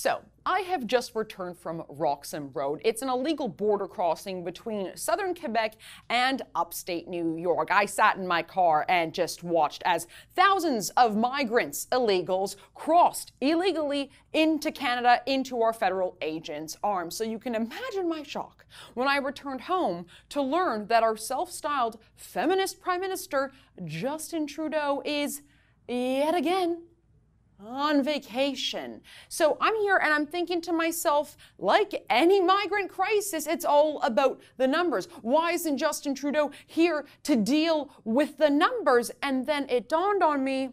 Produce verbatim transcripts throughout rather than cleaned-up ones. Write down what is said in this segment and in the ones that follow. So, I have just returned from Roxham Road. It's an illegal border crossing between southern Quebec and upstate New York. I sat in my car and just watched as thousands of migrants, illegals, crossed illegally into Canada, into our federal agents' arms. So you can imagine my shock when I returned home to learn that our self-styled feminist Prime Minister, Justin Trudeau, is yet again on vacation. So I'm here and I'm thinking to myself, like any migrant crisis, it's all about the numbers. Why isn't Justin Trudeau here to deal with the numbers? And then it dawned on me,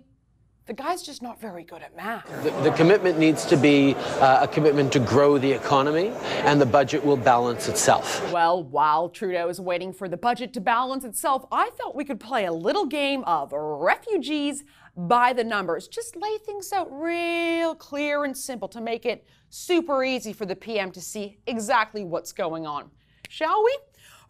the guy's just not very good at math. The, the commitment needs to be uh, a commitment to grow the economy, and the budget will balance itself. Well, while Trudeau is waiting for the budget to balance itself, I thought we could play a little game of refugees by the numbers. Just lay things out real clear and simple to make it super easy for the P M to see exactly what's going on. Shall we?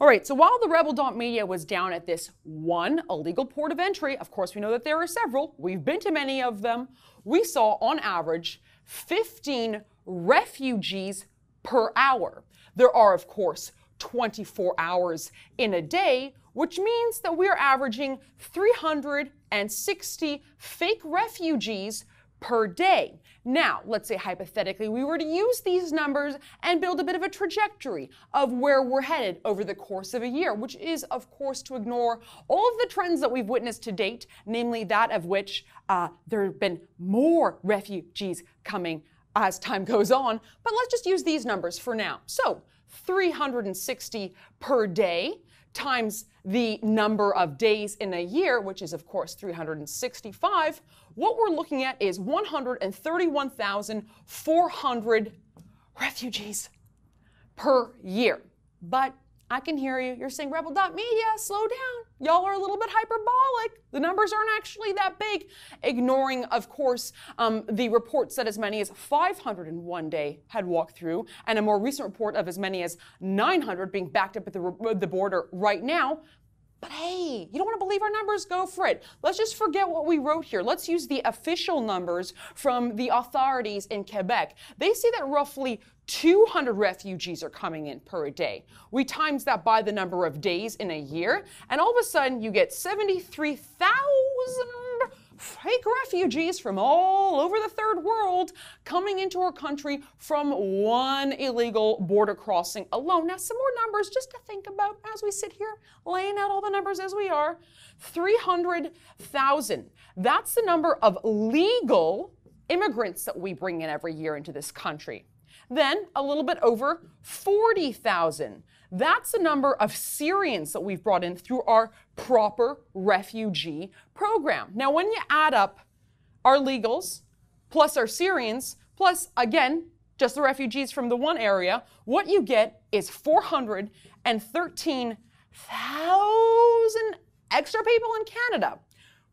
All right, so while the rebel dot media was down at this one illegal port of entry, of course we know that there are several, we've been to many of them, we saw on average fifteen refugees per hour. There are, of course, twenty-four hours in a day, which means that we're averaging three hundred sixty fake refugees per day. Now, let's say hypothetically we were to use these numbers and build a bit of a trajectory of where we're headed over the course of a year, which is, of course, to ignore all of the trends that we've witnessed to date, namely that of which uh, there have been more refugees coming as time goes on. But let's just use these numbers for now. So, three hundred sixty per day times the number of days in a year, which is, of course, three hundred sixty-five, what we're looking at is one hundred thirty-one thousand four hundred refugees per year. But I can hear you. You're saying, rebel dot media, slow down. Y'all are a little bit hyperbolic. The numbers aren't actually that big. Ignoring, of course, um, the reports that as many as five hundred in one day had walked through, and a more recent report of as many as nine hundred being backed up at the, the border right now. But hey, you don't want to believe our numbers? Go for it. Let's just forget what we wrote here. Let's use the official numbers from the authorities in Quebec. They say that roughly two hundred refugees are coming in per day. We times that by the number of days in a year, and all of a sudden you get seventy-three thousand fake refugees from all over the third world coming into our country from one illegal border crossing alone. Now, some more numbers just to think about as we sit here, laying out all the numbers as we are. three hundred thousand. That's the number of legal immigrants that we bring in every year into this country. Then a little bit over forty thousand. That's the number of Syrians that we've brought in through our proper refugee program. Now, when you add up our legals plus our Syrians plus, again, just the refugees from the one area, what you get is four hundred thirteen thousand extra people in Canada,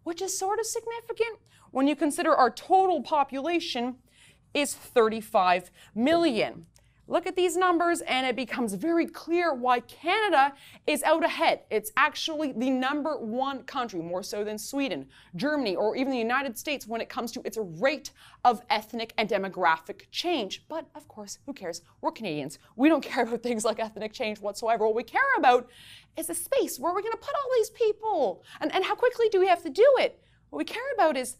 which is sort of significant when you consider our total population is thirty-five million. Look at these numbers and it becomes very clear why Canada is out ahead. It's actually the number one country, more so than Sweden, Germany, or even the United States when it comes to its rate of ethnic and demographic change. But of course, who cares? We're Canadians. We don't care about things like ethnic change whatsoever. What we care about is the space. Where are we going to put all these people? And, and how quickly do we have to do it? What we care about is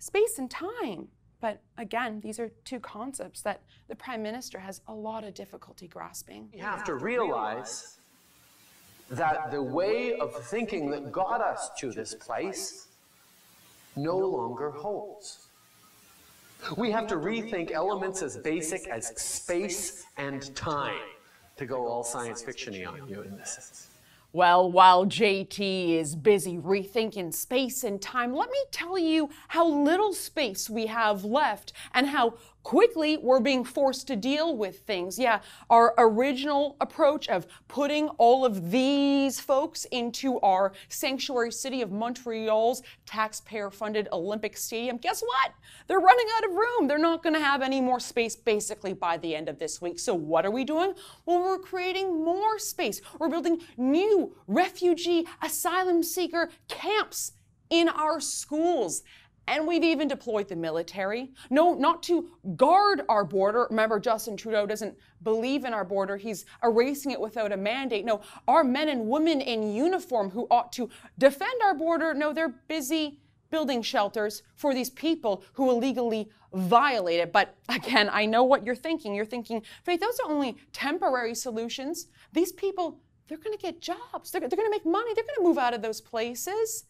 space and time. But again, these are two concepts that the Prime Minister has a lot of difficulty grasping. You have to realize that the way of thinking that got us to this place no longer holds. We have to rethink elements as basic as space and time, to go all science fiction-y on you in this sense. Well, while J T is busy rethinking space and time, let me tell you how little space we have left and how quickly we're being forced to deal with things. Yeah, our original approach of putting all of these folks into our sanctuary city of Montreal's taxpayer-funded Olympic Stadium, guess what? They're running out of room. They're not going to have any more space basically by the end of this week. So what are we doing? Well, we're creating more space. We're building new refugee asylum seeker camps in our schools. And we've even deployed the military. No, not to guard our border. Remember, Justin Trudeau doesn't believe in our border. He's erasing it without a mandate. No, our men and women in uniform who ought to defend our border, no, they're busy building shelters for these people who illegally violate it. But again, I know what you're thinking. You're thinking, Faith, those are only temporary solutions. These people, they're going to get jobs. They're, they're going to make money. They're going to move out of those places.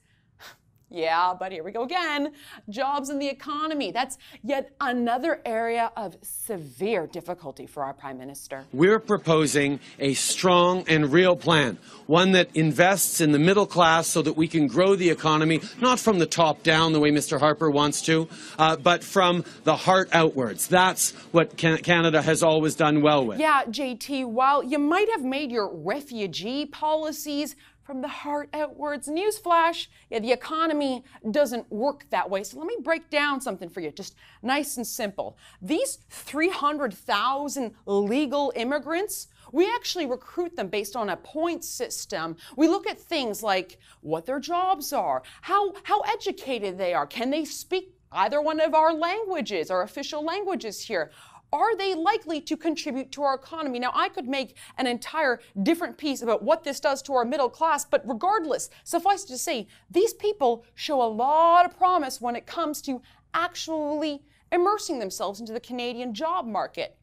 Yeah, but here we go again. Jobs in the economy. That's yet another area of severe difficulty for our Prime Minister. We're proposing a strong and real plan, one that invests in the middle class so that we can grow the economy, not from the top down the way Mister Harper wants to, uh, but from the heart outwards. That's what Can- Canada has always done well with. Yeah, J T, while you might have made your refugee policies from the heart outwards, newsflash, yeah, the economy doesn't work that way. So let me break down something for you, just nice and simple. These three hundred thousand legal immigrants, we actually recruit them based on a point system. We look at things like what their jobs are, how, how educated they are, can they speak either one of our languages, our official languages here? Are they likely to contribute to our economy? Now, I could make an entire different piece about what this does to our middle class, but regardless, suffice to say, these people show a lot of promise when it comes to actually immersing themselves into the Canadian job market.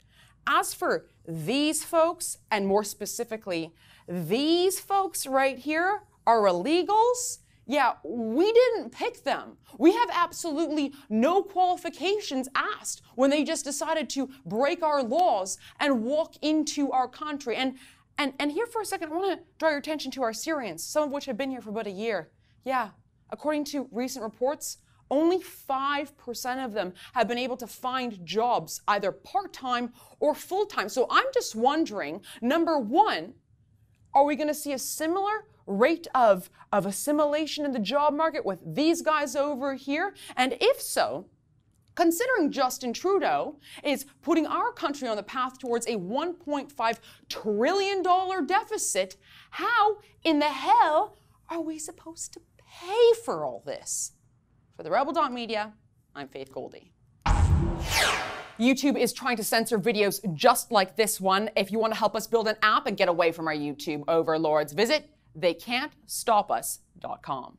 As for these folks, and more specifically, these folks right here are illegals. Yeah, we didn't pick them. We have absolutely no qualifications asked when they just decided to break our laws and walk into our country. And and and here for a second, I want to draw your attention to our Syrians, some of which have been here for about a year. Yeah, according to recent reports, only five percent of them have been able to find jobs, either part-time or full-time. So I'm just wondering, number one, are we going to see a similar rate of, of assimilation in the job market with these guys over here? And if so, considering Justin Trudeau is putting our country on the path towards a one point five trillion dollars deficit, how in the hell are we supposed to pay for all this? For the Rebel dot media, I'm Faith Goldie. YouTube is trying to censor videos just like this one. If you want to help us build an app and get away from our YouTube overlords, visit they can't stop us dot com.